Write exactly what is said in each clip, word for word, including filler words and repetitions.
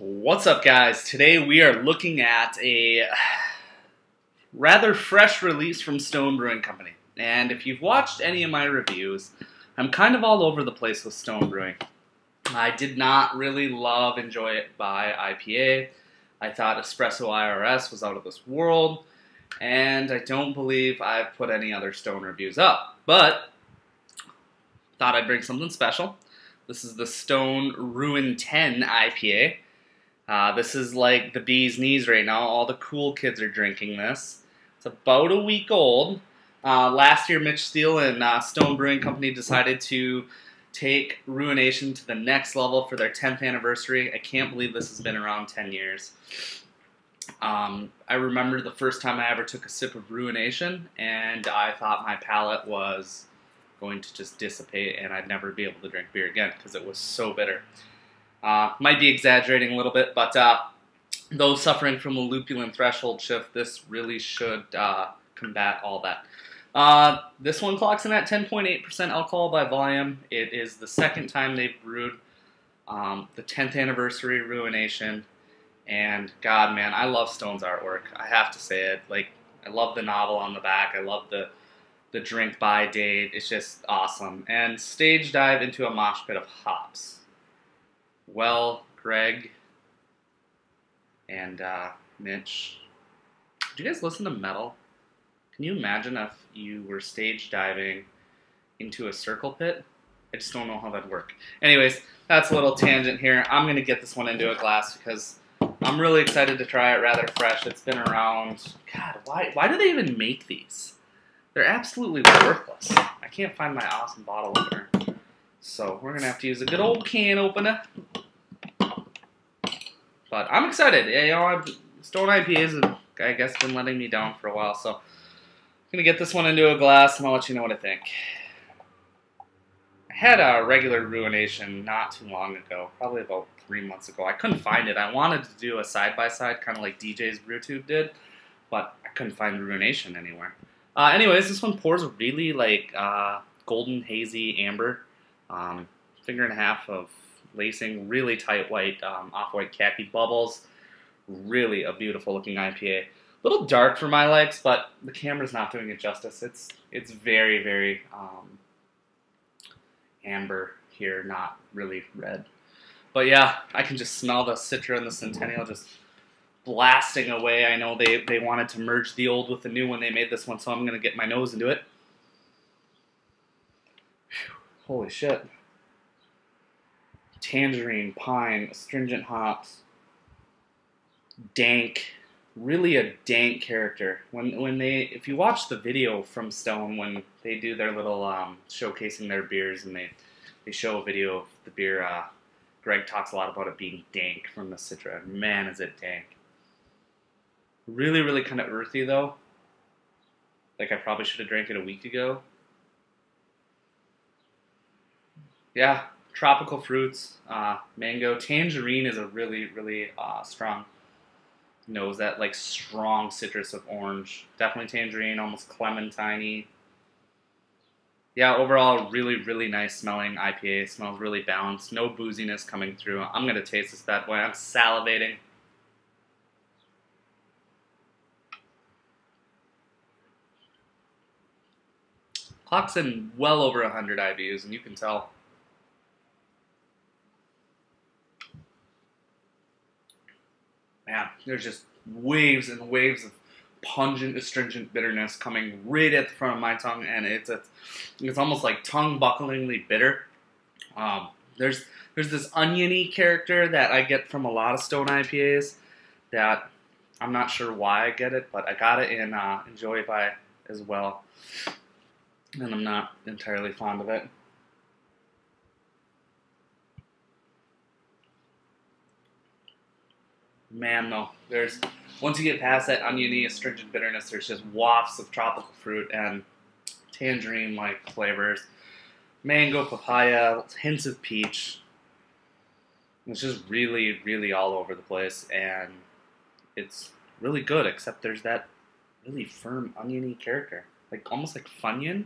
What's up, guys? Today we are looking at a rather fresh release from Stone Brewing Company. And if you've watched any of my reviews, I'm kind of all over the place with Stone Brewing. I did not really love Enjoy It by I P A. I thought Espresso I R S was out of this world. And I don't believe I've put any other Stone reviews up. But thought I'd bring something special. This is the Stone RuinTen I P A. Uh, this is like the bee's knees right now. All the cool kids are drinking this. It's about a week old. Uh, last year, Mitch Steele and uh, Stone Brewing Company decided to take Ruination to the next level for their tenth anniversary. I can't believe this has been around ten years. Um, I remember the first time I ever took a sip of Ruination, and I thought my palate was going to just dissipate, and I'd never be able to drink beer again because it was so bitter. Uh, might be exaggerating a little bit, but uh, those suffering from a lupulin threshold shift, this really should uh, combat all that. Uh, this one clocks in at ten point eight percent alcohol by volume. It is the second time they've brewed um, the tenth anniversary Ruination, and God, man, I love Stone's artwork. I have to say it. Like, I love the novel on the back. I love the the drink by date. It's just awesome. And stage dive into a mosh pit of hops. Well, Greg and uh, Mitch, do you guys listen to metal? Can you imagine if you were stage diving into a circle pit? I just don't know how that'd work. Anyways, that's a little tangent here. I'm going to get this one into a glass because I'm really excited to try it, rather fresh. It's been around. God, why, why do they even make these? They're absolutely worthless. I can't find my awesome bottle opener. So we're going to have to use a good old can opener. But I'm excited. You know, I've, Stone I P As have, I guess, been letting me down for a while. So I'm going to get this one into a glass, and I'll let you know what I think. I had a regular Ruination not too long ago, probably about three months ago. I couldn't find it. I wanted to do a side-by-side, kind of like D J's BrewTube did, but I couldn't find Ruination anywhere. Uh, anyways, this one pours really, like, uh, golden, hazy amber. Um, finger and a half of lacing, really tight white, um, off-white khaki bubbles. Really a beautiful looking I P A. A little dark for my likes, but the camera's not doing it justice. It's it's very, very um, amber here, not really red. But yeah, I can just smell the Citra and the Centennial just blasting away. I know they, they wanted to merge the old with the new when they made this one, so I'm going to get my nose into it. Holy shit. Tangerine, pine, astringent hops. Dank. Really a dank character. When when they, if you watch the video from Stone when they do their little um, showcasing their beers, and they, they show a video of the beer, uh, Greg talks a lot about it being dank from the Citra. Man, is it dank. Really, really kind of earthy, though. Like, I probably should have drank it a week ago. Yeah, tropical fruits, uh, mango. Tangerine is a really, really uh, strong nose. That, like, strong citrus of orange. Definitely tangerine, almost clementine-y. Yeah, overall, really, really nice smelling I P A. Smells really balanced. No booziness coming through. I'm going to taste this bad boy. I'm salivating. Clock's in well over one hundred I B Us, and you can tell. Man, there's just waves and waves of pungent, astringent bitterness coming right at the front of my tongue, and it's it's, it's almost like tongue-bucklingly bitter. Um, there's there's this oniony character that I get from a lot of Stone I P As that I'm not sure why I get it, but I got it in uh, Enjoy by as well, and I'm not entirely fond of it. Man, though, there's, once you get past that oniony, astringent bitterness, there's just wafts of tropical fruit and tangerine-like flavors. Mango, papaya, hints of peach. It's just really, really all over the place, and it's really good, except there's that really firm, oniony character. Like, almost like Funyun.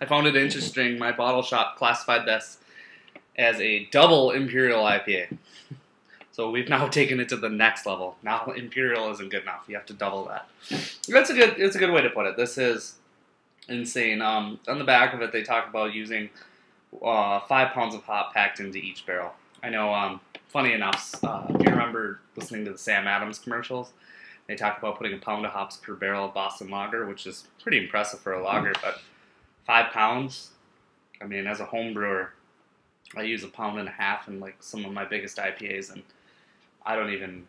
I found it interesting. My bottle shop classified this as a double Imperial I P A. So we've now taken it to the next level. Now Imperial isn't good enough. You have to double that. That's a good, it's a good way to put it. This is insane. Um, on the back of it, they talk about using uh, five pounds of hop packed into each barrel. I know, um, funny enough, uh, if you remember listening to the Sam Adams commercials, they talk about putting a pound of hops per barrel of Boston Lager, which is pretty impressive for a lager, but five pounds? I mean, as a home brewer, I use a pound and a half in like some of my biggest I P As, and I don't even,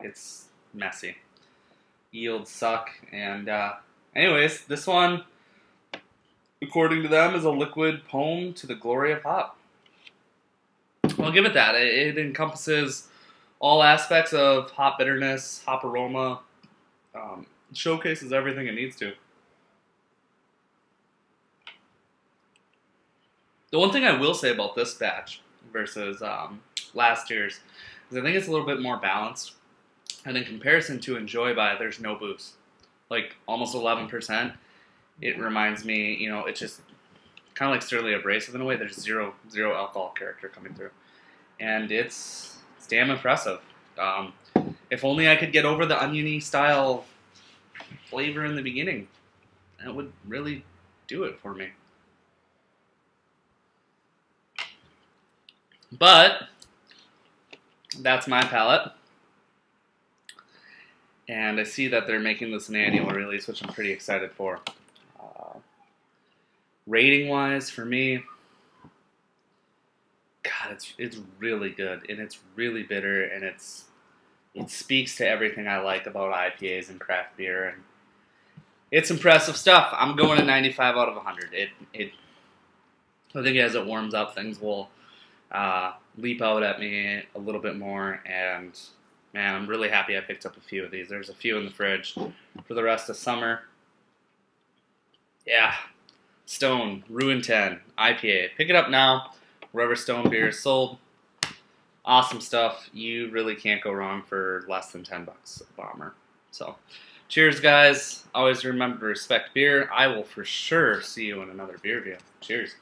it's messy. Yields suck, and uh, anyways, this one, according to them, is a liquid poem to the glory of hop. I'll give it that. It, it encompasses all aspects of hop bitterness, hop aroma. Um, showcases everything it needs to. The one thing I will say about this batch versus um, last year's is I think it's a little bit more balanced. And in comparison to Enjoy By, there's no booze. Like, almost eleven percent. It reminds me, you know, it's just kind of like Surly Abrasive in a way. There's zero, zero alcohol character coming through. And it's, it's damn impressive. Um, if only I could get over the oniony style flavor in the beginning, that would really do it for me. But that's my palate. And I see that they're making this an annual release, which I'm pretty excited for. Uh, Rating-wise, for me, God, it's it's really good, and it's really bitter, and it's it speaks to everything I like about I P As and craft beer, and it's impressive stuff. I'm going to ninety-five out of one hundred. It it I think as it warms up, things will uh, leap out at me a little bit more, and man, I'm really happy I picked up a few of these. There's a few in the fridge for the rest of summer. Yeah. Stone, RuinTen, I P A. Pick it up now, wherever Stone beer is sold. Awesome stuff. You really can't go wrong for less than ten bucks. Bomber. So, cheers, guys. Always remember to respect beer. I will for sure see you in another beer review. Cheers.